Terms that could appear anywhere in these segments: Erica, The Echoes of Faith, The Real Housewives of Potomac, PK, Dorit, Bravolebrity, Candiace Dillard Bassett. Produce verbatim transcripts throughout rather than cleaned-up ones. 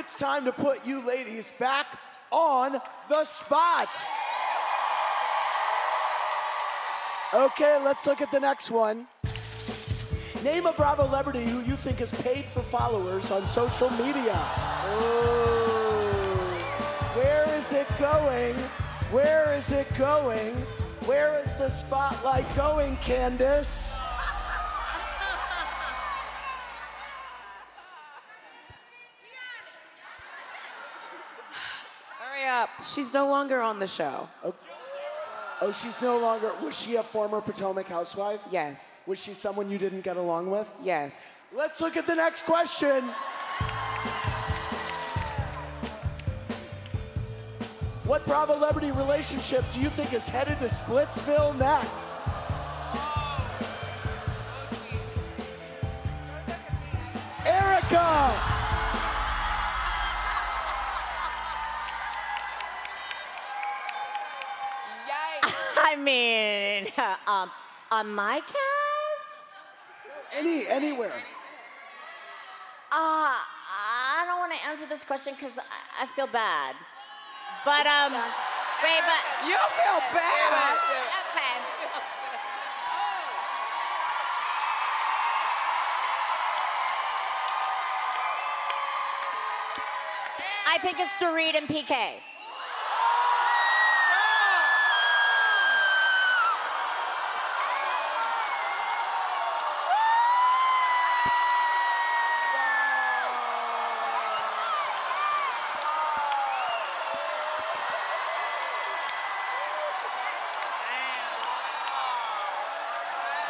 it's time to put you ladies back on the spot. Okay, let's look at the next one. Name a Bravolebrity who you think is paid for followers on social media. Ooh. Where is it going? Where is it going? Where is the spotlight going, Candiace? Hurry up. She's no longer on the show. Okay. Oh, she's no longer... Was she a former Potomac housewife? Yes. Was she someone you didn't get along with? Yes. Let's look at the next question. What Bravolebrity relationship do you think is headed to Splitsville next? Erica! I mean, um, on my cast? Any, anywhere. Uh, I don't want to answer this question because I, I feel bad. But, um, wait, but... You feel bad? Okay. I think it's Dorit and P K.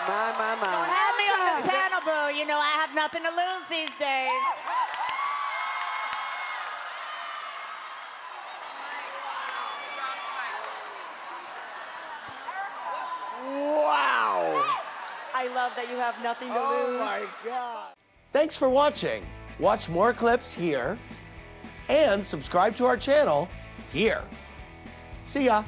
My, my, my. Don't have me on the panel, bro. You know, I have nothing to lose these days. Wow. I love that you have nothing to oh lose. Oh, my God. Thanks for watching. Watch more clips here and subscribe to our channel here. See ya.